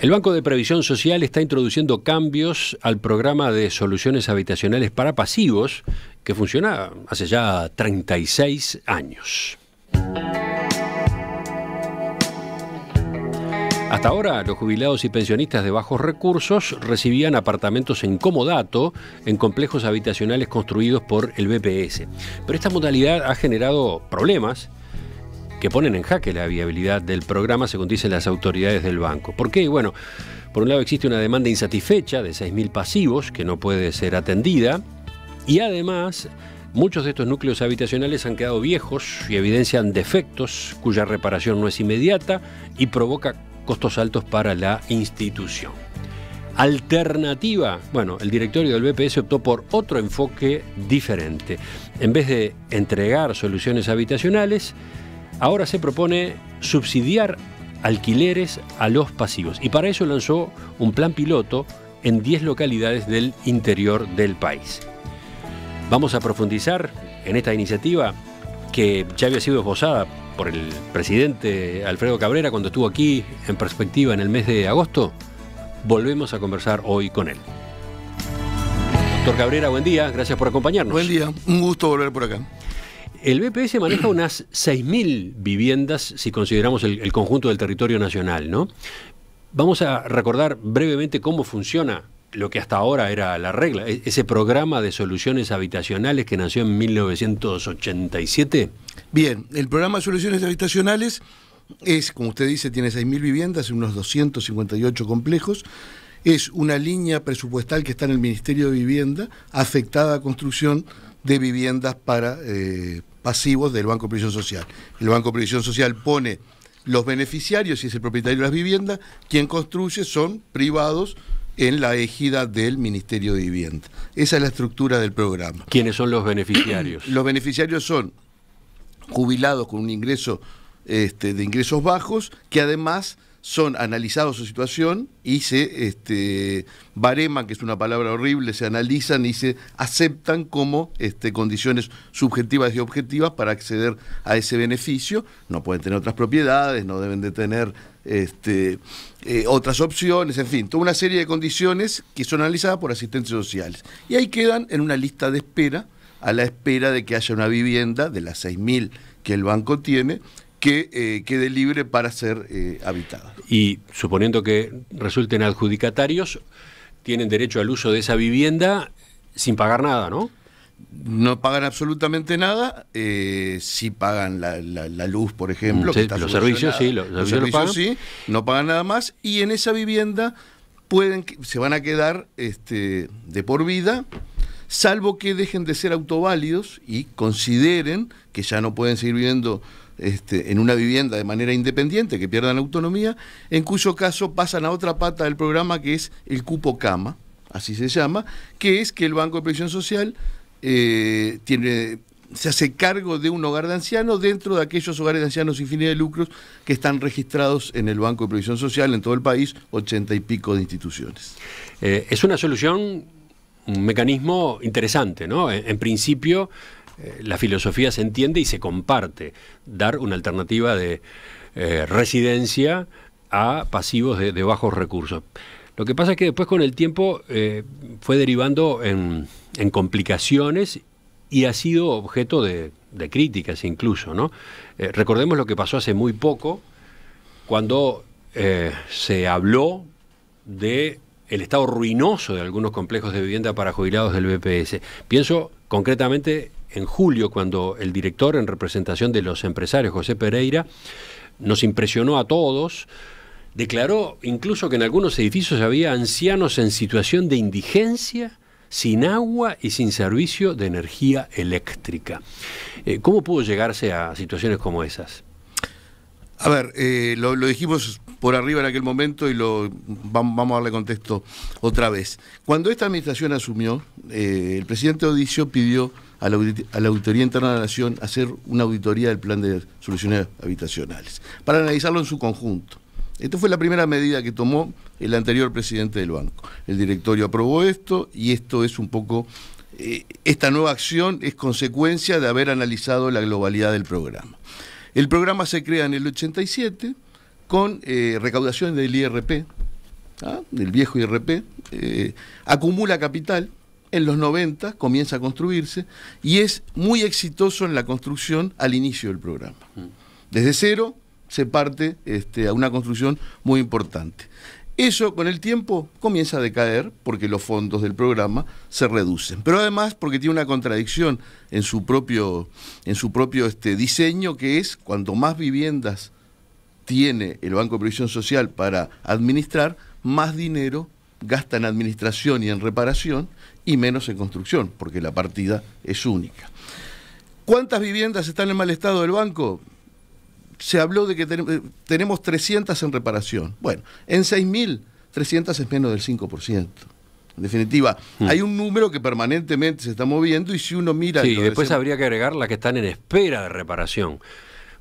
El Banco de Previsión Social está introduciendo cambios al programa de soluciones habitacionales para pasivos que funciona hace ya 36 años. Hasta ahora, los jubilados y pensionistas de bajos recursos recibían apartamentos en comodato en complejos habitacionales construidos por el BPS. Pero esta modalidad ha generado problemas que ponen en jaque la viabilidad del programa, según dicen las autoridades del banco. ¿Por qué? Bueno, por un lado existe una demanda insatisfecha de 6.000 pasivos que no puede ser atendida y además muchos de estos núcleos habitacionales han quedado viejos y evidencian defectos cuya reparación no es inmediata y provoca costos altos para la institución. Alternativa, bueno, el directorio del BPS optó por otro enfoque diferente. En vez de entregar soluciones habitacionales, ahora se propone subsidiar alquileres a los pasivos. Y para eso lanzó un plan piloto en 10 localidades del interior del país. Vamos a profundizar en esta iniciativa que ya había sido esbozada por el presidente Alfredo Cabrera cuando estuvo aquí en Perspectiva en el mes de agosto. Volvemos a conversar hoy con él. Doctor Cabrera, buen día, gracias por acompañarnos. Buen día, un gusto volver por acá. El BPS maneja unas 6.000 viviendas si consideramos el conjunto del territorio nacional, ¿no? Vamos a recordar brevemente cómo funciona lo que hasta ahora era la regla, ese programa de soluciones habitacionales que nació en 1987. Bien, el programa de soluciones habitacionales es, como usted dice, tiene 6.000 viviendas en unos 258 complejos. Es una línea presupuestal que está en el Ministerio de Vivienda afectada a construcción de viviendas para pasivos del Banco de Previsión Social. El Banco de Previsión Social pone los beneficiarios, si es el propietario de las viviendas, quien construye son privados en la égida del Ministerio de Vivienda. Esa es la estructura del programa. ¿Quiénes son los beneficiarios? Los beneficiarios son jubilados con un ingreso de ingresos bajos, que además son analizados su situación y se bareman, que es una palabra horrible, se analizan y se aceptan como condiciones subjetivas y objetivas para acceder a ese beneficio. No pueden tener otras propiedades, no deben de tener otras opciones, en fin, toda una serie de condiciones que son analizadas por asistentes sociales. Y ahí quedan en una lista de espera, a la espera de que haya una vivienda de las 6.000 que el banco tiene, que quede libre para ser habitada. Y suponiendo que resulten adjudicatarios, tienen derecho al uso de esa vivienda sin pagar nada, ¿no? No pagan absolutamente nada, sí pagan la luz, por ejemplo. Sí, que está los servicios no pagan nada más, y en esa vivienda se van a quedar de por vida, salvo que dejen de ser autoválidos y consideren que ya no pueden seguir viviendo en una vivienda de manera independiente, que pierdan autonomía, en cuyo caso pasan a otra pata del programa, que es el cupo cama, así se llama, que es que el Banco de Previsión Social se hace cargo de un hogar de ancianos dentro de aquellos hogares de ancianos sin fines de lucros que están registrados en el Banco de Previsión Social en todo el país, 80 y pico de instituciones. Es una solución, un mecanismo interesante, ¿no? En principio, la filosofía se entiende y se comparte, dar una alternativa de residencia a pasivos de bajos recursos. Lo que pasa es que después con el tiempo fue derivando en complicaciones y ha sido objeto de críticas incluso, ¿no? Recordemos lo que pasó hace muy poco cuando se habló de el estado ruinoso de algunos complejos de vivienda para jubilados del BPS. Pienso concretamente en julio, cuando el director, en representación de los empresarios, José Pereira, nos impresionó a todos, declaró incluso que en algunos edificios había ancianos en situación de indigencia, sin agua y sin servicio de energía eléctrica. ¿Cómo pudo llegarse a situaciones como esas? A ver, lo dijimos por arriba en aquel momento y vamos a darle contexto otra vez. Cuando esta administración asumió, el presidente Odicio pidió a la Auditoría Interna de la Nación hacer una auditoría del plan de soluciones habitacionales para analizarlo en su conjunto. Esta fue la primera medida que tomó el anterior presidente del banco. El directorio aprobó esto y esto es un poco, esta nueva acción es consecuencia de haber analizado la globalidad del programa. El programa se crea en el 87 con recaudación del IRP, del viejo IRP, acumula capital, en los 90 comienza a construirse y es muy exitoso en la construcción al inicio del programa. Desde cero se parte a una construcción muy importante. Eso con el tiempo comienza a decaer porque los fondos del programa se reducen. Pero además porque tiene una contradicción en su propio, diseño, que es cuanto más viviendas tiene el Banco de Previsión Social para administrar, más dinero gasta en administración y en reparación y menos en construcción, porque la partida es única. ¿Cuántas viviendas están en mal estado del banco? Se habló de que tenemos 300 en reparación. Bueno, en 6.000, 300 es menos del 5%. En definitiva, hay un número que permanentemente se está moviendo y si uno mira... Sí, y después habría que agregar las que están en espera de reparación.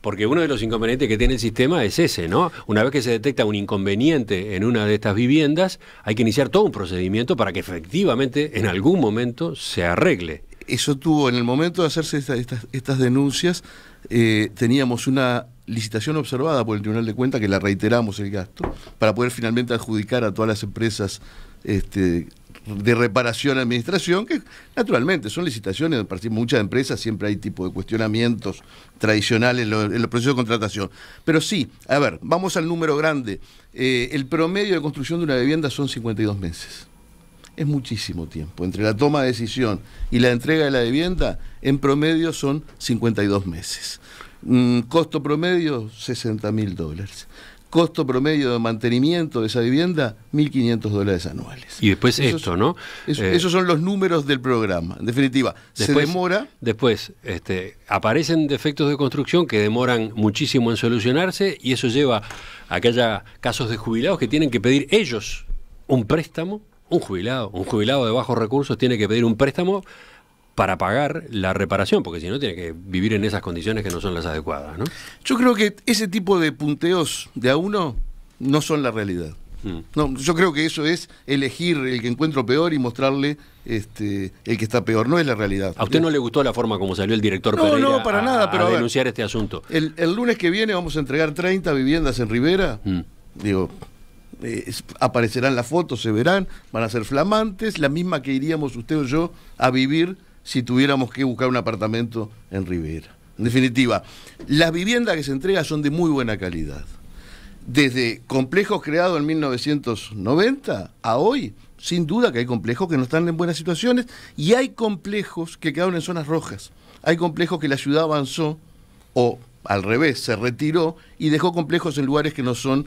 Porque uno de los inconvenientes que tiene el sistema es ese, ¿no? Una vez que se detecta un inconveniente en una de estas viviendas, hay que iniciar todo un procedimiento para que efectivamente en algún momento se arregle. Eso tuvo, en el momento de hacerse estas denuncias, teníamos una licitación observada por el Tribunal de Cuentas, que la reiteramos el gasto, para poder finalmente adjudicar a todas las empresas de reparación y administración, que naturalmente son licitaciones, para muchas empresas siempre hay tipo de cuestionamientos tradicionales en los procesos de contratación. Pero sí, a ver, vamos al número grande. El promedio de construcción de una vivienda son 52 meses. Es muchísimo tiempo. Entre la toma de decisión y la entrega de la vivienda, en promedio son 52 meses. Costo promedio, $60.000. Costo promedio de mantenimiento de esa vivienda, $1.500 anuales. Y después esos son los números del programa. En definitiva, después, se demora... Después aparecen defectos de construcción que demoran muchísimo en solucionarse y eso lleva a que haya casos de jubilados que tienen que pedir ellos un préstamo. Un jubilado de bajos recursos tiene que pedir un préstamo para pagar la reparación, porque si no tiene que vivir en esas condiciones que no son las adecuadas, ¿no? Yo creo que ese tipo de punteos de a uno no son la realidad. No, yo creo que eso es elegir el que encuentro peor y mostrarle el que está peor. No es la realidad. ¿A usted no le gustó la forma como salió el director Pereira a denunciar este asunto? El lunes que viene vamos a entregar 30 viviendas en Rivera. Digo... aparecerán las fotos, se verán, van a ser flamantes, la misma que iríamos usted o yo a vivir si tuviéramos que buscar un apartamento en Rivera. En definitiva, las viviendas que se entregan son de muy buena calidad. Desde complejos creados en 1990 a hoy, sin duda que hay complejos que no están en buenas situaciones y hay complejos que quedaron en zonas rojas. Hay complejos que la ciudad avanzó o al revés, se retiró y dejó complejos en lugares que no son...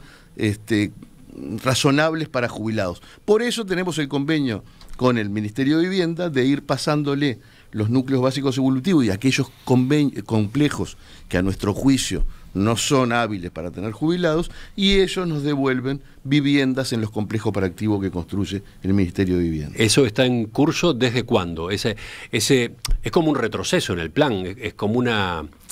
razonables para jubilados. Por eso tenemos el convenio con el Ministerio de Vivienda de ir pasándole los núcleos básicos evolutivos y aquellos complejos que a nuestro juicio no son hábiles para tener jubilados y ellos nos devuelven viviendas en los complejos para activos que construye el Ministerio de Vivienda. ¿Eso está en curso desde cuándo? Es como un retroceso en el plan, es como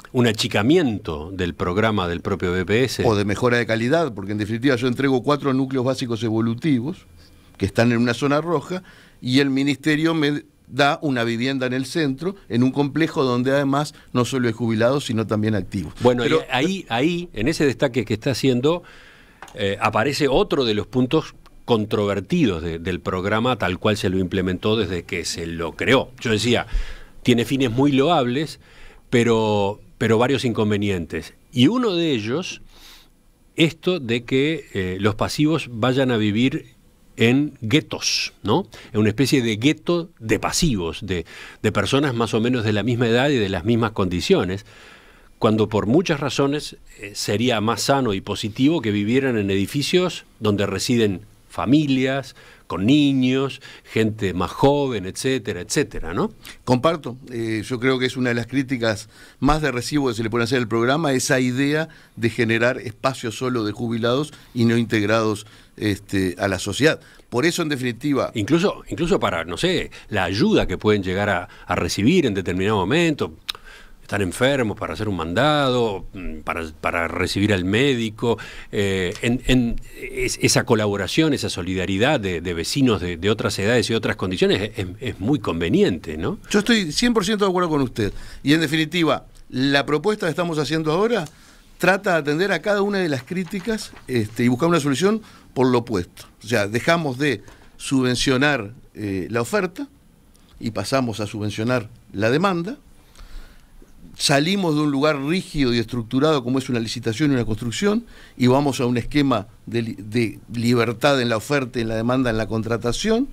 un achicamiento del programa del propio BPS. O de mejora de calidad, porque en definitiva yo entrego 4 núcleos básicos evolutivos que están en una zona roja y el ministerio me da una vivienda en el centro, en un complejo donde además no solo hay jubilados, sino también activos. Bueno, pero, ahí en ese destaque que está haciendo, aparece otro de los puntos controvertidos del programa tal cual se lo implementó desde que se lo creó. Yo decía, tiene fines muy loables, pero varios inconvenientes. Y uno de ellos, esto de que los pasivos vayan a vivir en guetos, ¿no? En una especie de gueto de pasivos, de personas más o menos de la misma edad y de las mismas condiciones, cuando por muchas razones sería más sano y positivo que vivieran en edificios donde residen familias, con niños, gente más joven, etcétera, etcétera, ¿no? Comparto. Yo creo que es una de las críticas más de recibo que se le puede hacer al programa, esa idea de generar espacios solo de jubilados y no integrados a la sociedad. Por eso, en definitiva... Incluso para, no sé, la ayuda que pueden llegar a recibir en determinado momento... Están enfermos para hacer un mandado, para recibir al médico, esa colaboración, esa solidaridad de vecinos de otras edades y otras condiciones es muy conveniente, ¿no? Yo estoy 100% de acuerdo con usted. Y en definitiva, la propuesta que estamos haciendo ahora trata de atender a cada una de las críticas y buscar una solución por lo opuesto. O sea, dejamos de subvencionar la oferta y pasamos a subvencionar la demanda. Salimos de un lugar rígido y estructurado como es una licitación y una construcción y vamos a un esquema de libertad en la oferta, en la demanda, en la contratación.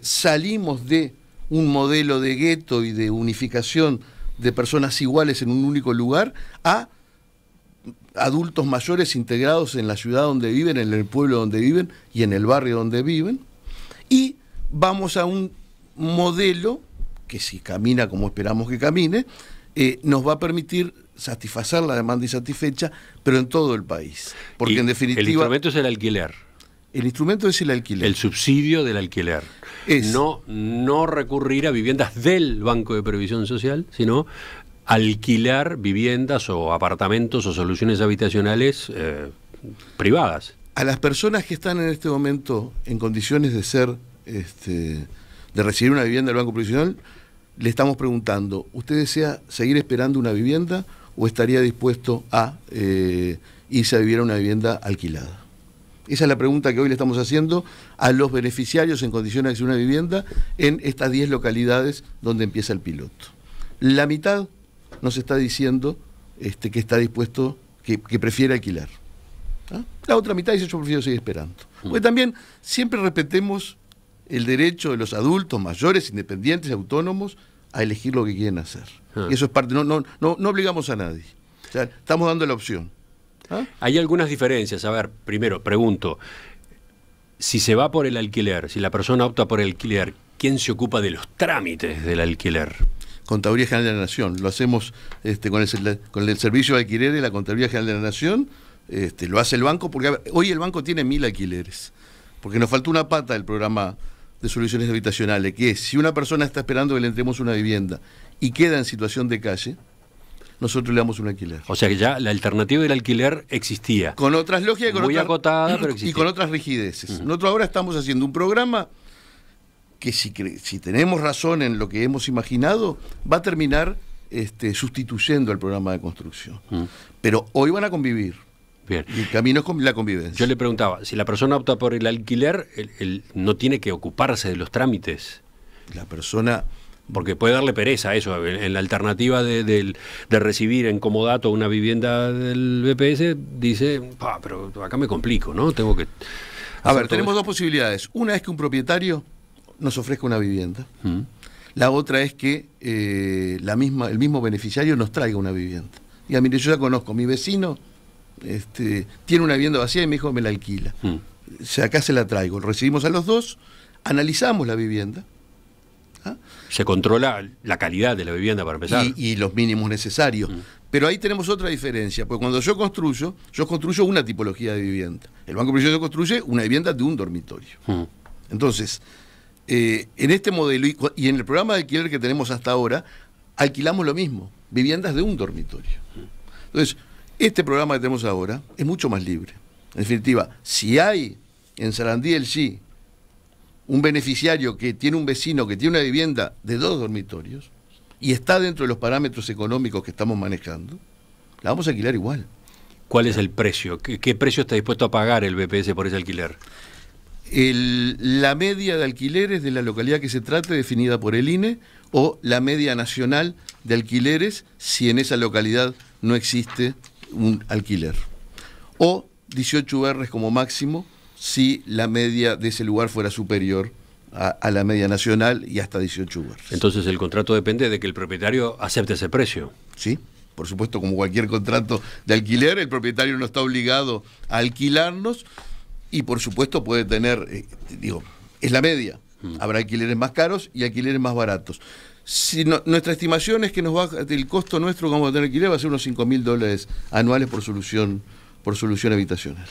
Salimos de un modelo de gueto y de unificación de personas iguales en un único lugar a adultos mayores integrados en la ciudad donde viven, en el pueblo donde viven y en el barrio donde viven. Y vamos a un modelo que si camina como esperamos que camine, nos va a permitir satisfacer la demanda insatisfecha, pero en todo el país. Porque y en definitiva... El instrumento es el alquiler. El instrumento es el alquiler. El subsidio del alquiler. Es no recurrir a viviendas del Banco de Previsión Social, sino alquilar viviendas o apartamentos o soluciones habitacionales privadas. A las personas que están en este momento en condiciones de ser... de recibir una vivienda del Banco Provisional, le estamos preguntando, ¿usted desea seguir esperando una vivienda o estaría dispuesto a irse a vivir a una vivienda alquilada? Esa es la pregunta que hoy le estamos haciendo a los beneficiarios en condiciones de acceder a una vivienda en estas 10 localidades donde empieza el piloto. La mitad nos está diciendo que está dispuesto, que prefiere alquilar. ¿Ah? La otra mitad dice, yo prefiero seguir esperando. Porque también siempre respetemos el derecho de los adultos mayores, independientes, autónomos, a elegir lo que quieren hacer. Ah. Y eso es parte, no obligamos a nadie. O sea, estamos dando la opción. ¿Ah? Hay algunas diferencias. A ver, primero, pregunto, si se va por el alquiler, si la persona opta por el alquiler, ¿quién se ocupa de los trámites del alquiler? Contaduría General de la Nación. Lo hacemos con el servicio de alquiler de la Contaduría General de la Nación. Lo hace el banco, porque a ver, hoy el banco tiene 1000 alquileres. Porque nos faltó una pata del programa de soluciones habitacionales, que es, si una persona está esperando que le entremos una vivienda y queda en situación de calle, nosotros le damos un alquiler. O sea que ya la alternativa del alquiler existía. Con otras lógicas, muy acotada, pero existía. Y con otras rigideces. Nosotros ahora estamos haciendo un programa que si tenemos razón en lo que hemos imaginado, va a terminar sustituyendo al programa de construcción. Pero hoy van a convivir. Bien. Y el camino es la convivencia. Yo le preguntaba, si la persona opta por el alquiler, ¿no tiene que ocuparse de los trámites? La persona... Porque puede darle pereza a eso. En la alternativa de recibir en comodato una vivienda del BPS, dice, pero acá me complico, ¿no? Tengo que... A ver, tenemos dos posibilidades. Una es que un propietario nos ofrezca una vivienda. La otra es que el mismo beneficiario nos traiga una vivienda. Diga, mire, yo ya conozco, mi vecino... tiene una vivienda vacía y me dijo me la alquila. O sea, acá se la traigo. Recibimos a los dos, analizamos la vivienda. ¿Ah? Se controla la calidad de la vivienda para empezar. Y los mínimos necesarios. Pero ahí tenemos otra diferencia, porque cuando yo construyo una tipología de vivienda. El Banco de Previsión construye una vivienda de un dormitorio. Entonces, en este modelo y en el programa de alquiler que tenemos hasta ahora, alquilamos lo mismo, viviendas de un dormitorio. Entonces, este programa que tenemos ahora es mucho más libre. En definitiva, si hay en Sarandí del Yí un beneficiario que tiene un vecino que tiene una vivienda de 2 dormitorios y está dentro de los parámetros económicos que estamos manejando, la vamos a alquilar igual. ¿Cuál es el precio? ¿Qué precio está dispuesto a pagar el BPS por ese alquiler? La media de alquileres de la localidad que se trate, definida por el INE, o la media nacional de alquileres si en esa localidad no existe un alquiler, o 18 UR como máximo si la media de ese lugar fuera superior a la media nacional y hasta 18 UR. Entonces el contrato depende de que el propietario acepte ese precio. Sí, por supuesto, como cualquier contrato de alquiler, el propietario no está obligado a alquilarnos y por supuesto puede tener, es la media, habrá alquileres más caros y alquileres más baratos. Si nuestra estimación es que el costo nuestro que vamos a tener alquiler va a ser unos $5.000 anuales por solución habitacional.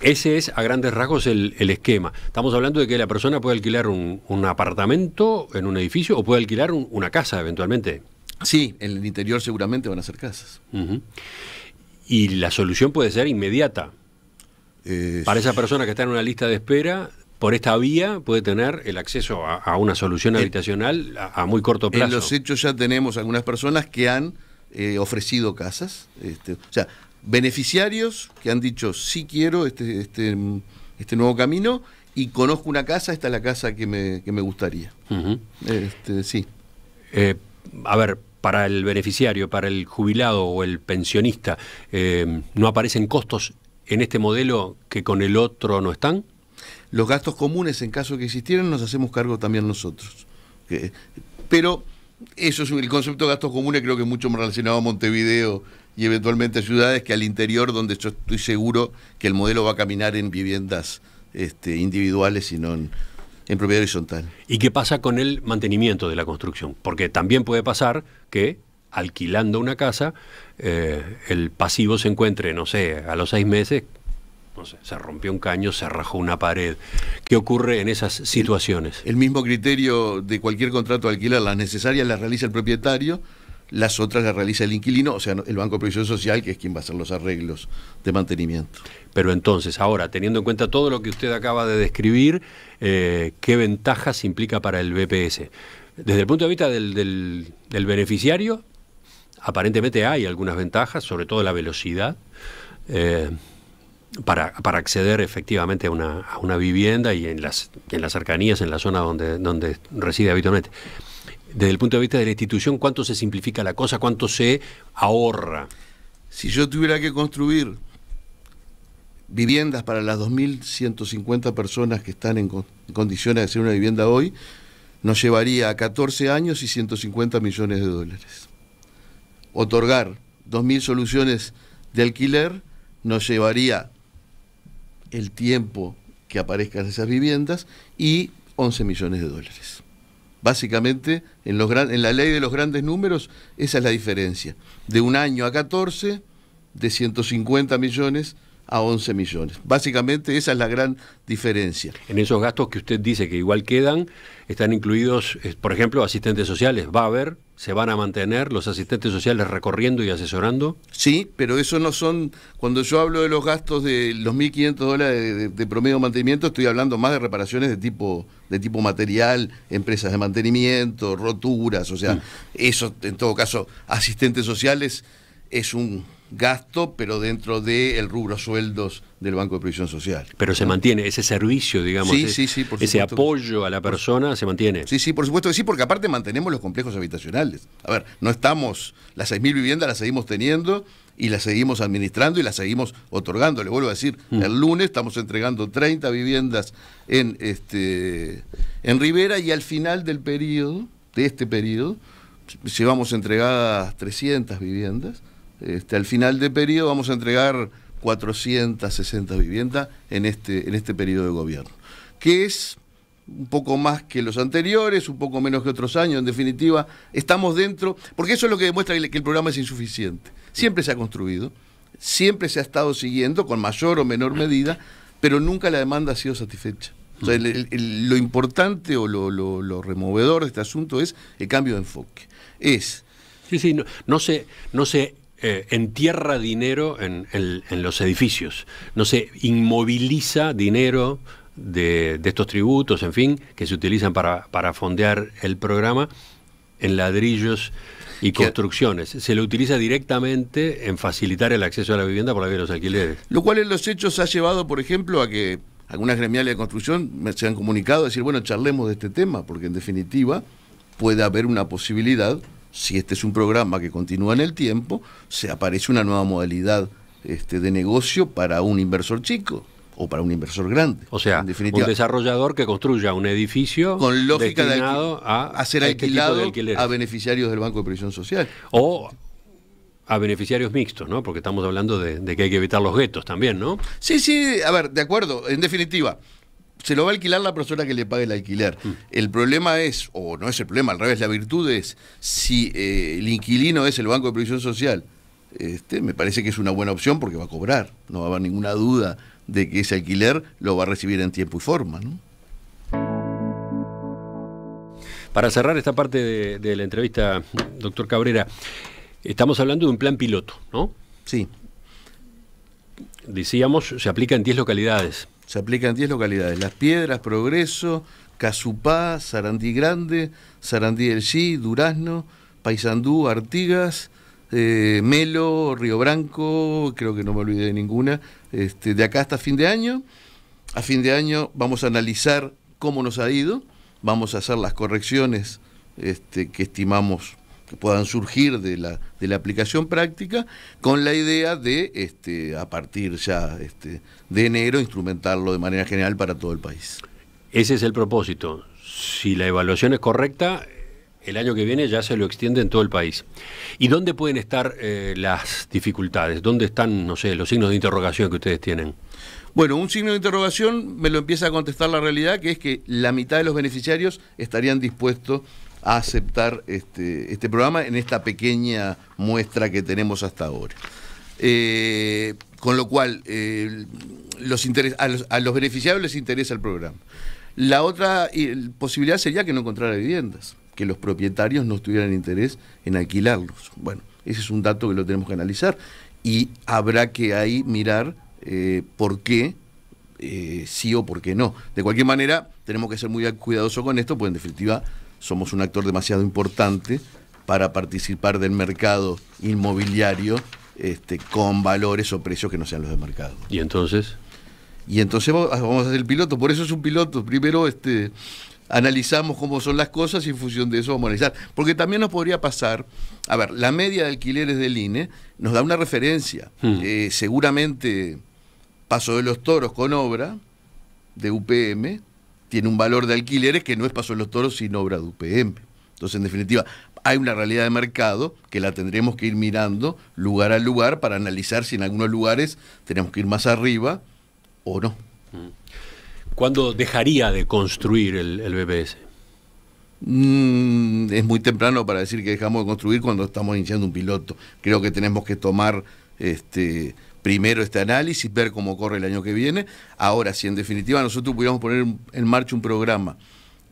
Ese es, a grandes rasgos, el esquema. Estamos hablando de que la persona puede alquilar un apartamento en un edificio o puede alquilar una casa eventualmente. Sí, en el interior seguramente van a ser casas. Y la solución puede ser inmediata. Para esa persona que está en una lista de espera... Por esta vía puede tener el acceso a una solución habitacional a muy corto plazo. En los hechos ya tenemos algunas personas que han ofrecido casas. O sea, beneficiarios que han dicho, sí quiero este nuevo camino y conozco una casa, esta es la casa que me gustaría. Uh-huh. Sí. A ver, para el beneficiario, para el jubilado o el pensionista, ¿no aparecen costos en este modelo que con el otro no están? Los gastos comunes, en caso que existieran, nos hacemos cargo también nosotros. Pero eso es el concepto de gastos comunes, creo que es mucho más relacionado a Montevideo y eventualmente a ciudades que al interior, donde yo estoy seguro que el modelo va a caminar en viviendas individuales y no en propiedad horizontal. ¿Y qué pasa con el mantenimiento de la construcción? Porque también puede pasar que, alquilando una casa, el pasivo se encuentre, no sé, a los 6 meses, no sé, se rompió un caño, se rajó una pared. ¿Qué ocurre en esas situaciones? El mismo criterio de cualquier contrato de alquiler: las necesarias las realiza el propietario, las otras las realiza el inquilino, o sea, el Banco de Previsión Social, que es quien va a hacer los arreglos de mantenimiento. Pero entonces, ahora, teniendo en cuenta todo lo que usted acaba de describir, ¿qué ventajas implica para el BPS? Desde el punto de vista del beneficiario, aparentemente hay algunas ventajas, sobre todo la velocidad, para acceder efectivamente a una vivienda y en las cercanías, en la zona donde reside habitualmente. Desde el punto de vista de la institución, ¿cuánto se simplifica la cosa? ¿Cuánto se ahorra? Si yo tuviera que construir viviendas para las 2.150 personas que están en condiciones de hacer una vivienda hoy, nos llevaría 14 años y $150 millones. Otorgar 2.000 soluciones de alquiler nos llevaría el tiempo que aparezcan esas viviendas y $11 millones. Básicamente, en la ley de los grandes números, esa es la diferencia. De un año a 14, de 150 millones a 11 millones. Básicamente, esa es la gran diferencia. En esos gastos que usted dice que igual quedan, están incluidos, por ejemplo, asistentes sociales. ¿Va a haber, se van a mantener los asistentes sociales recorriendo y asesorando? Sí, pero eso no son... Cuando yo hablo de los gastos de los $1.500 de promedio de mantenimiento, estoy hablando más de reparaciones de tipo material, empresas de mantenimiento, roturas, o sea, eso, en todo caso, asistentes sociales es un gasto, pero dentro del rubro sueldos del Banco de Previsión Social. Pero se mantiene ese servicio, digamos, sí, por ese apoyo a la persona, se mantiene. Sí, sí, por supuesto que sí, porque aparte mantenemos los complejos habitacionales. A ver, no estamos, las 6.000 viviendas las seguimos teniendo y las seguimos administrando y las seguimos otorgando. Le vuelvo a decir, el lunes estamos entregando 30 viviendas en Rivera y al final del periodo, de este periodo, llevamos entregadas 300 viviendas. Al final de periodo vamos a entregar 460 viviendas en este periodo de gobierno, que es un poco más que los anteriores, un poco menos que otros años. En definitiva, estamos dentro, porque eso es lo que demuestra que el programa es insuficiente. Siempre se ha construido, siempre se ha estado siguiendo, con mayor o menor medida, pero nunca la demanda ha sido satisfecha. O sea, lo importante o lo removedor de este asunto es el cambio de enfoque. No se entierra dinero en los edificios, no se inmoviliza dinero de estos tributos, en fin, que se utilizan para fondear el programa en ladrillos y construcciones. Se lo utiliza directamente en facilitar el acceso a la vivienda por la vía de los alquileres. Lo cual en los hechos ha llevado, por ejemplo, a que algunas gremiales de construcción se han comunicado a decir, bueno, charlemos de este tema, porque en definitiva puede haber una posibilidad. Si este es un programa que continúa en el tiempo, se aparece una nueva modalidad de negocio para un inversor chico o para un inversor grande. O sea, en definitiva, un desarrollador que construya un edificio con lógica destinado a ser alquilado a beneficiarios del Banco de Previsión Social. O a beneficiarios mixtos, ¿no? Porque estamos hablando de que hay que evitar los guetos también, ¿no? Sí, sí, a ver, de acuerdo, en definitiva... Se lo va a alquilar la persona que le pague el alquiler. El problema es, o no es el problema, al revés, la virtud es, si el inquilino es el Banco de Previsión Social, me parece que es una buena opción porque va a cobrar. No va a haber ninguna duda de que ese alquiler lo va a recibir en tiempo y forma, ¿no? Para cerrar esta parte de la entrevista, doctor Cabrera, estamos hablando de un plan piloto, ¿no? Sí. Decíamos, se aplica en 10 localidades. Se aplica en 10 localidades: Las Piedras, Progreso, Cazupá, Sarandí Grande, Sarandí del Yí, Durazno, Paisandú, Artigas, Melo, Río Branco, creo que no me olvidé de ninguna, de acá hasta fin de año. A fin de año vamos a analizar cómo nos ha ido, vamos a hacer las correcciones que estimamos que puedan surgir de la aplicación práctica, con la idea de, a partir ya de enero, instrumentarlo de manera general para todo el país. Ese es el propósito. Si la evaluación es correcta, el año que viene ya se lo extiende en todo el país. ¿Y dónde pueden estar las dificultades? ¿Dónde están, no sé, los signos de interrogación que ustedes tienen? Bueno, un signo de interrogación me lo empieza a contestar la realidad, que es que la mitad de los beneficiarios estarían dispuestos a aceptar este programa en esta pequeña muestra que tenemos hasta ahora. Con lo cual, a los beneficiarios les interesa el programa. La otra posibilidad sería que no encontrara viviendas, que los propietarios no tuvieran interés en alquilarlos. Bueno, ese es un dato que lo tenemos que analizar y habrá que ahí mirar por qué sí o por qué no. De cualquier manera, tenemos que ser muy cuidadosos con esto, pues en definitiva somos un actor demasiado importante para participar del mercado inmobiliario con valores o precios que no sean los de mercado. ¿Y entonces? Y entonces vamos a hacer el piloto, por eso es un piloto. Primero analizamos cómo son las cosas y en función de eso vamos a analizar. Porque también nos podría pasar, a ver, la media de alquileres del INE nos da una referencia. Seguramente Paso de los Toros con obra de UPM tiene un valor de alquileres que no es Paso de los Toros sino obra de UPM. Entonces, en definitiva, hay una realidad de mercado que la tendremos que ir mirando lugar a lugar para analizar si en algunos lugares tenemos que ir más arriba o no. ¿Cuándo dejaría de construir el BPS? Es muy temprano para decir que dejamos de construir cuando estamos iniciando un piloto. Creo que tenemos que tomar primero este análisis, ver cómo corre el año que viene. Ahora, si en definitiva nosotros pudiéramos poner en marcha un programa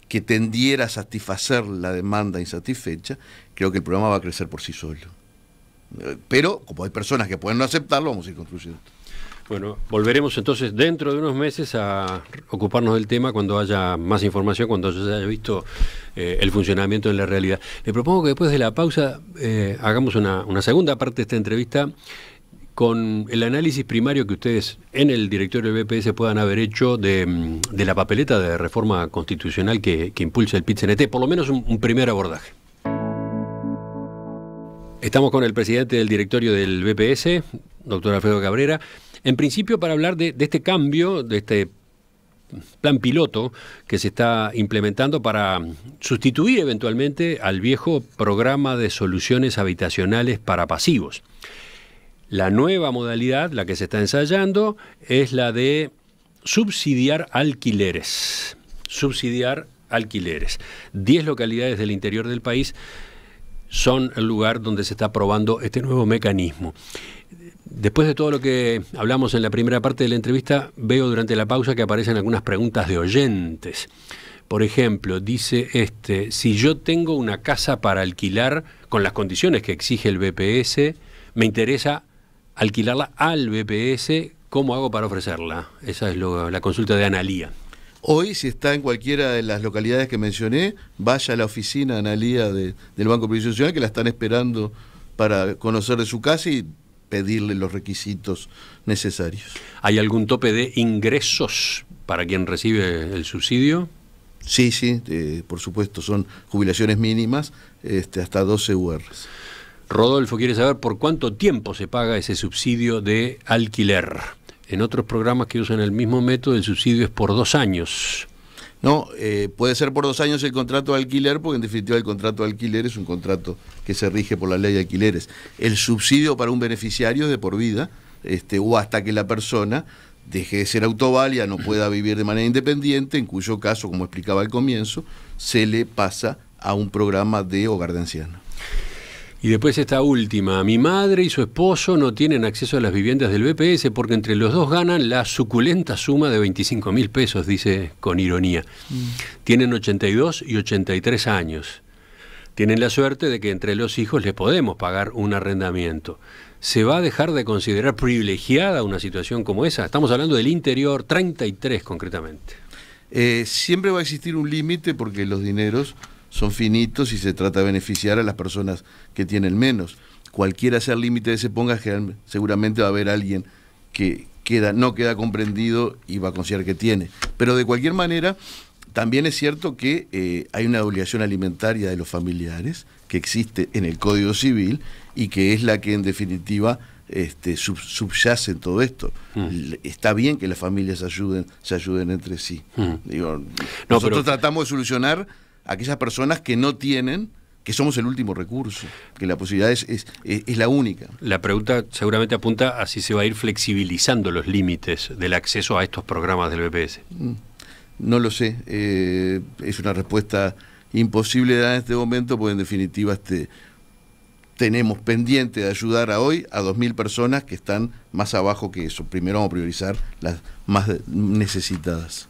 que tendiera a satisfacer la demanda insatisfecha, creo que el programa va a crecer por sí solo. Pero, como hay personas que pueden no aceptarlo, vamos a ir construyendo. Bueno, volveremos entonces dentro de unos meses a ocuparnos del tema cuando haya más información, cuando se haya visto el funcionamiento en la realidad. Le propongo que después de la pausa hagamos una segunda parte de esta entrevista con el análisis primario que ustedes en el directorio del BPS puedan haber hecho de la papeleta de reforma constitucional que impulsa el PIT-CNT, por lo menos un primer abordaje. Estamos con el presidente del directorio del BPS, doctor Alfredo Cabrera. En principio, para hablar de este cambio, de este plan piloto que se está implementando para sustituir eventualmente al viejo programa de soluciones habitacionales para pasivos. La nueva modalidad, la que se está ensayando, es la de subsidiar alquileres. Subsidiar alquileres. 10 localidades del interior del país son el lugar donde se está probando este nuevo mecanismo. Después de todo lo que hablamos en la primera parte de la entrevista, veo durante la pausa que aparecen algunas preguntas de oyentes. Por ejemplo, dice si yo tengo una casa para alquilar con las condiciones que exige el BPS, me interesa alquilarla al BPS, ¿cómo hago para ofrecerla? Esa es la consulta de Analía. Hoy, si está en cualquiera de las localidades que mencioné, vaya a la oficina Analía del Banco de Previsión Social, que la están esperando para conocer de su casa y pedirle los requisitos necesarios. ¿Hay algún tope de ingresos para quien recibe el subsidio? Sí, sí, por supuesto, son jubilaciones mínimas, hasta 12 UR. Rodolfo quiere saber por cuánto tiempo se paga ese subsidio de alquiler. En otros programas que usan el mismo método, el subsidio es por 2 años. No, puede ser por 2 años el contrato de alquiler, porque en definitiva el contrato de alquiler es un contrato que se rige por la ley de alquileres. El subsidio para un beneficiario es de por vida, o hasta que la persona deje de ser autovalia, no pueda vivir de manera independiente, en cuyo caso, como explicaba al comienzo, se le pasa a un programa de hogar de ancianos. Y después esta última, mi madre y su esposo no tienen acceso a las viviendas del BPS porque entre los dos ganan la suculenta suma de 25.000 pesos, dice con ironía. Tienen 82 y 83 años. Tienen la suerte de que entre los hijos les podemos pagar un arrendamiento. ¿Se va a dejar de considerar privilegiada una situación como esa? Estamos hablando del interior, 33 concretamente. Siempre va a existir un límite porque los dineros son finitos y se trata de beneficiar a las personas que tienen menos. cualquiera sea el límite que se ponga, seguramente va a haber alguien que no queda comprendido y va a considerar que tiene. Pero de cualquier manera, también es cierto que hay una obligación alimentaria de los familiares que existe en el Código Civil y que es la que en definitiva subyace en todo esto. Está bien que las familias se ayuden entre sí. Nosotros tratamos de solucionar a aquellas personas que no tienen, que somos el último recurso, que la posibilidad es la única. La pregunta seguramente apunta a si se va a ir flexibilizando los límites del acceso a estos programas del BPS. No lo sé, es una respuesta imposible de dar en este momento, porque en definitiva tenemos pendiente de ayudar a hoy a 2.000 personas que están más abajo que eso. Primero vamos a priorizar las más necesitadas.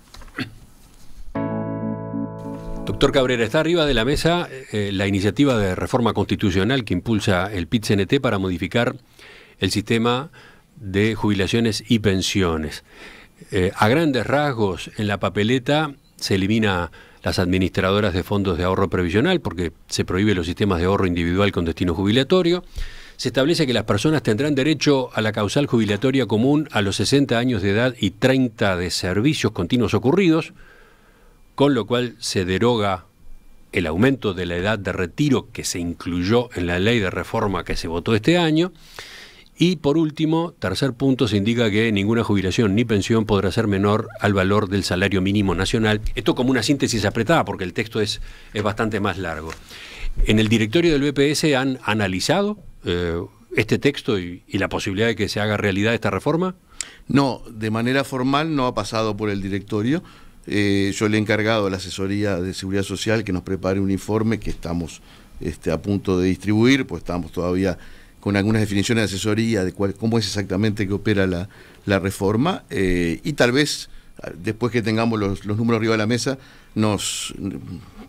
Doctor Cabrera, está arriba de la mesa la iniciativa de reforma constitucional que impulsa el PIT-CNT para modificar el sistema de jubilaciones y pensiones. A grandes rasgos, en la papeleta se elimina las administradoras de fondos de ahorro previsional porque se prohíbe los sistemas de ahorro individual con destino jubilatorio. Se establece que las personas tendrán derecho a la causal jubilatoria común a los 60 años de edad y 30 de servicios continuos ocurridos, con lo cual se deroga el aumento de la edad de retiro que se incluyó en la ley de reforma que se votó este año. Y por último, tercer punto, se indica que ninguna jubilación ni pensión podrá ser menor al valor del salario mínimo nacional. Esto como una síntesis apretada porque el texto es bastante más largo. En el directorio del BPS han analizado este texto y la posibilidad de que se haga realidad esta reforma. No, de manera formal no ha pasado por el directorio. Yo le he encargado a la Asesoría de Seguridad Social que nos prepare un informe que estamos a punto de distribuir, pues estamos todavía con algunas definiciones de asesoría de cómo es exactamente que opera la reforma, y tal vez después que tengamos los números arriba de la mesa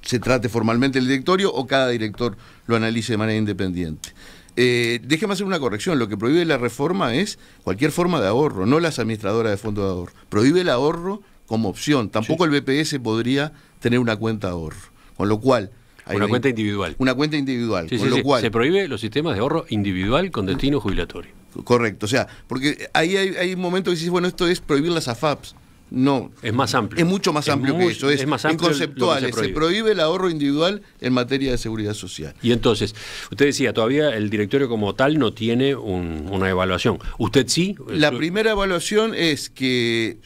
se trate formalmente el directorio o cada director lo analice de manera independiente. Déjeme hacer una corrección, lo que prohíbe la reforma es cualquier forma de ahorro, no las administradoras de fondos de ahorro. Prohíbe el ahorro como opción, tampoco sí. El BPS podría tener una cuenta de ahorro, con lo cual... Una cuenta individual. Una cuenta individual, sí, con lo cual... Se prohíbe los sistemas de ahorro individual con destino jubilatorio. Correcto, o sea, porque ahí hay un momento que dices, bueno, esto es prohibir las AFAPs. No. Es más amplio. Es mucho más amplio que eso. Es más amplio conceptual. Se prohíbe el ahorro individual en materia de seguridad social. Y entonces, usted decía, todavía el directorio como tal no tiene una evaluación. ¿Usted sí? La primera evaluación es que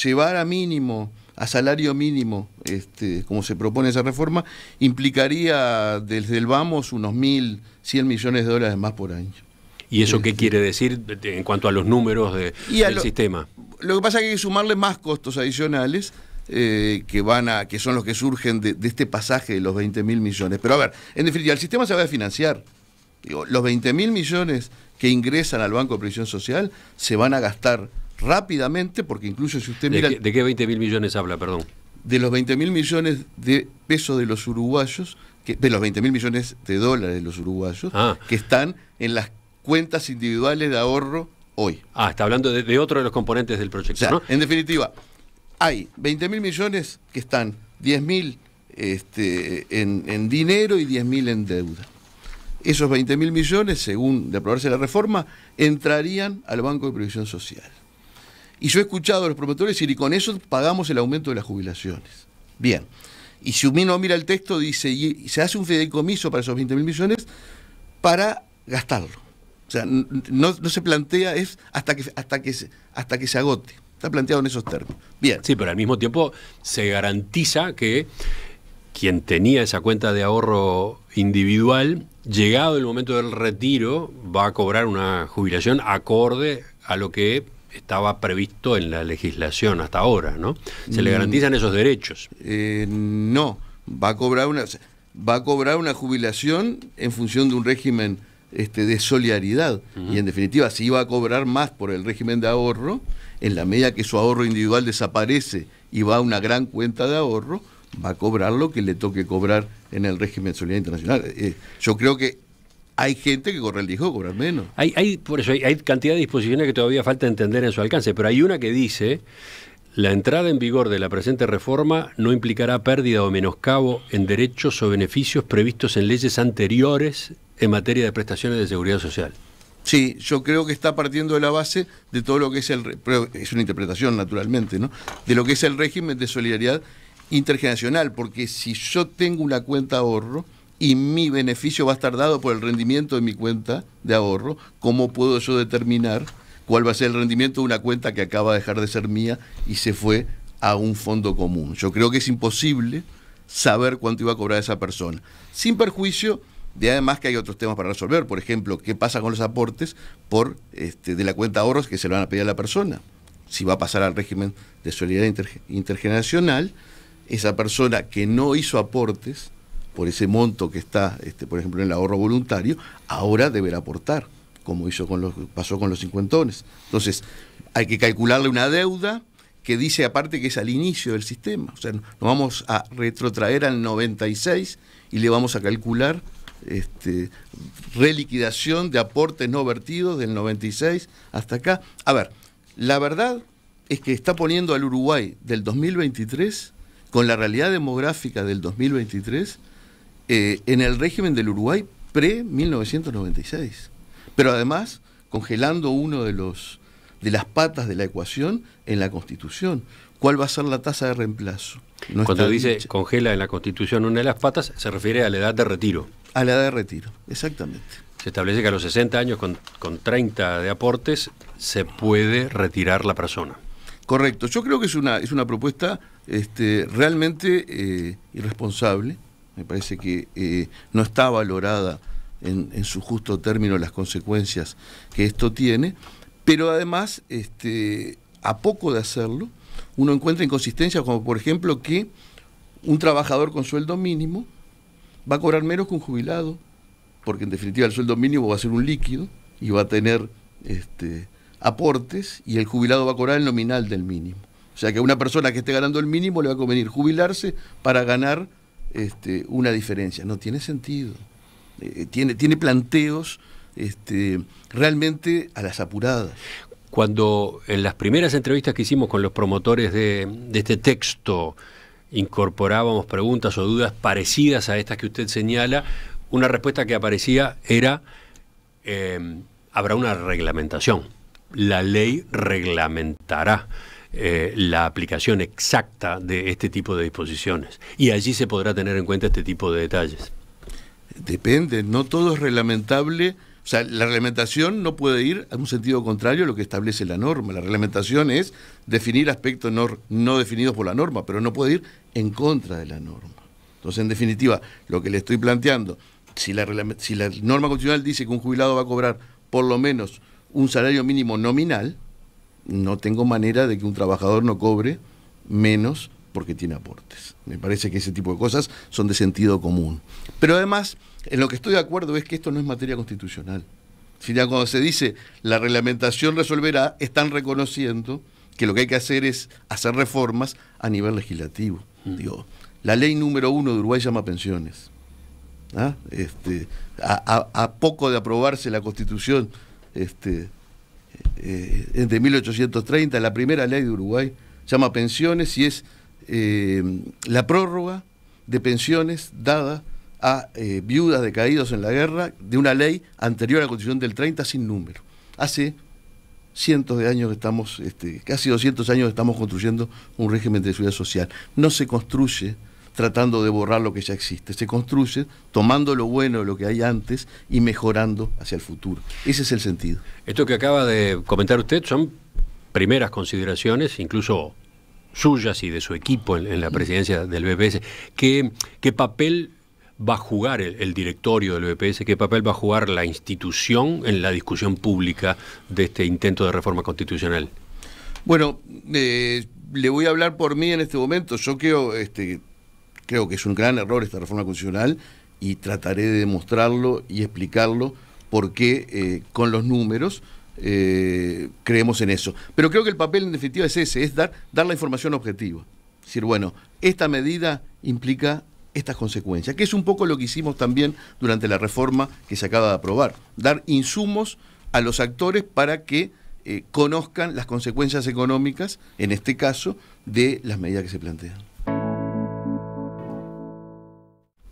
llevar a mínimo... a salario mínimo, como se propone esa reforma, implicaría desde el vamos unos 1.100 millones de dólares más por año. ¿Y eso qué quiere decir en cuanto a los números del sistema? Lo que pasa es que hay que sumarle más costos adicionales que son los que surgen de este pasaje de los 20.000 millones. Pero a ver, en definitiva, el sistema se va a financiar. Digo, los 20.000 millones que ingresan al Banco de Previsión Social se van a gastar rápidamente, porque incluso si usted mira... ¿De qué 20.000 millones habla, perdón? De los 20.000 millones de pesos de los uruguayos, de los 20.000 millones de dólares de los uruguayos, que están en las cuentas individuales de ahorro hoy. Está hablando de otro de los componentes del proyecto, o sea, ¿no? En definitiva, hay 20.000 millones que están 10.000 en dinero y 10.000 en deuda. Esos 20.000 millones, según de aprobarse la reforma, entrarían al Banco de Previsión Social. Y yo he escuchado a los promotores decir, y con eso pagamos el aumento de las jubilaciones. Bien. Y si uno mira el texto, dice, y se hace un fideicomiso para esos 20.000 millones para gastarlo. O sea, no se plantea, es hasta que se agote. Está planteado en esos términos. Bien. Sí, pero al mismo tiempo se garantiza que quien tenía esa cuenta de ahorro individual, llegado el momento del retiro, va a cobrar una jubilación acorde a lo que estaba previsto en la legislación hasta ahora, ¿no? ¿Se le garantizan esos derechos? No, va a cobrar una jubilación en función de un régimen de solidaridad. Y en definitiva, si iba a cobrar más por el régimen de ahorro, en la medida que su ahorro individual desaparece y va a una gran cuenta de ahorro, va a cobrar lo que le toque cobrar en el régimen de solidaridad internacional. Yo creo que hay gente que corre el riesgo de cobrar menos. Por eso hay cantidad de disposiciones que todavía falta entender en su alcance, pero hay una que dice, la entrada en vigor de la presente reforma no implicará pérdida o menoscabo en derechos o beneficios previstos en leyes anteriores en materia de prestaciones de seguridad social. Sí, yo creo que está partiendo de la base de todo lo que es el... Pero es una interpretación, naturalmente, ¿no? De lo que es el régimen de solidaridad intergeneracional, porque si yo tengo una cuenta de ahorro y mi beneficio va a estar dado por el rendimiento de mi cuenta de ahorro, ¿cómo puedo yo determinar cuál va a ser el rendimiento de una cuenta que acaba de dejar de ser mía y se fue a un fondo común? Yo creo que es imposible saber cuánto iba a cobrar esa persona, sin perjuicio de además que hay otros temas para resolver. Por ejemplo, ¿qué pasa con los aportes por de la cuenta de ahorros que se le van a pedir a la persona? Si va a pasar al régimen de solidaridad intergeneracional, esa persona que no hizo aportes por ese monto que está, por ejemplo, en el ahorro voluntario, ahora deberá aportar, como hizo pasó con los cincuentones. Entonces, hay que calcularle una deuda que dice aparte que es al inicio del sistema. O sea, nos vamos a retrotraer al 96 y le vamos a calcular reliquidación de aportes no vertidos del 96 hasta acá. A ver, la verdad es que está poniendo al Uruguay del 2023, con la realidad demográfica del 2023, en el régimen del Uruguay pre-1996. Pero además, congelando uno de las patas de la ecuación en la Constitución. ¿Cuál va a ser la tasa de reemplazo? No, cuando dice dicha. Congela en la Constitución una de las patas, se refiere a la edad de retiro. A la edad de retiro, exactamente. Se establece que a los 60 años, con 30 de aportes, se puede retirar la persona. Correcto. Yo creo que es una propuesta realmente irresponsable. Me parece que no está valorada en su justo término las consecuencias que esto tiene, pero además, a poco de hacerlo, uno encuentra inconsistencias como, por ejemplo, que un trabajador con sueldo mínimo va a cobrar menos que un jubilado, porque en definitiva el sueldo mínimo va a ser un líquido y va a tener aportes, y el jubilado va a cobrar el nominal del mínimo. O sea que a una persona que esté ganando el mínimo le va a convenir jubilarse para ganar una diferencia. No tiene sentido. Tiene planteos realmente a las apuradas. Cuando en las primeras entrevistas que hicimos con los promotores de este texto incorporábamos preguntas o dudas parecidas a estas que usted señala, una respuesta que aparecía era habrá una reglamentación. La ley reglamentará la aplicación exacta de este tipo de disposiciones, y allí se podrá tener en cuenta este tipo de detalles. Depende, no todo es reglamentable. O sea, la reglamentación no puede ir a un sentido contrario a lo que establece la norma. La reglamentación es definir aspectos no definidos por la norma, pero no puede ir en contra de la norma. Entonces, en definitiva, lo que le estoy planteando, si la norma constitucional dice que un jubilado va a cobrar por lo menos un salario mínimo nominal, no tengo manera de que un trabajador no cobre menos porque tiene aportes. Me parece que ese tipo de cosas son de sentido común. Pero además, en lo que estoy de acuerdo es que esto no es materia constitucional. Si ya cuando se dice la reglamentación resolverá, están reconociendo que lo que hay que hacer es hacer reformas a nivel legislativo. Digo, la ley número 1 de Uruguay se llama pensiones. ¿Ah? A poco de aprobarse la Constitución de 1830, la primera ley de Uruguay se llama pensiones y es la prórroga de pensiones dada a viudas de caídos en la guerra de una ley anterior a la Constitución del 30 sin número. Hace cientos de años que estamos, casi 200 años que estamos construyendo un régimen de seguridad social. No se construye tratando de borrar lo que ya existe, se construye tomando lo bueno de lo que hay antes y mejorando hacia el futuro. Ese es el sentido. Esto que acaba de comentar usted son primeras consideraciones, incluso suyas y de su equipo en la presidencia del BPS. ¿Qué papel va a jugar el directorio del BPS? ¿Qué papel va a jugar la institución en la discusión pública de este intento de reforma constitucional? Bueno, le voy a hablar por mí en este momento. Yo creo, creo que es un gran error esta reforma constitucional y trataré de demostrarlo y explicarlo porque con los números creemos en eso. Pero creo que el papel en definitiva es ese, es dar la información objetiva. Es decir, bueno, esta medida implica estas consecuencias, que es un poco lo que hicimos también durante la reforma que se acaba de aprobar. Dar insumos a los actores para que conozcan las consecuencias económicas, en este caso, de las medidas que se plantean.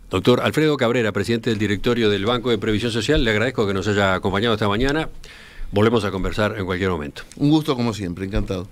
Doctor Alfredo Cabrera, presidente del directorio del Banco de Previsión Social, le agradezco que nos haya acompañado esta mañana. Volvemos a conversar en cualquier momento. Un gusto como siempre, encantado.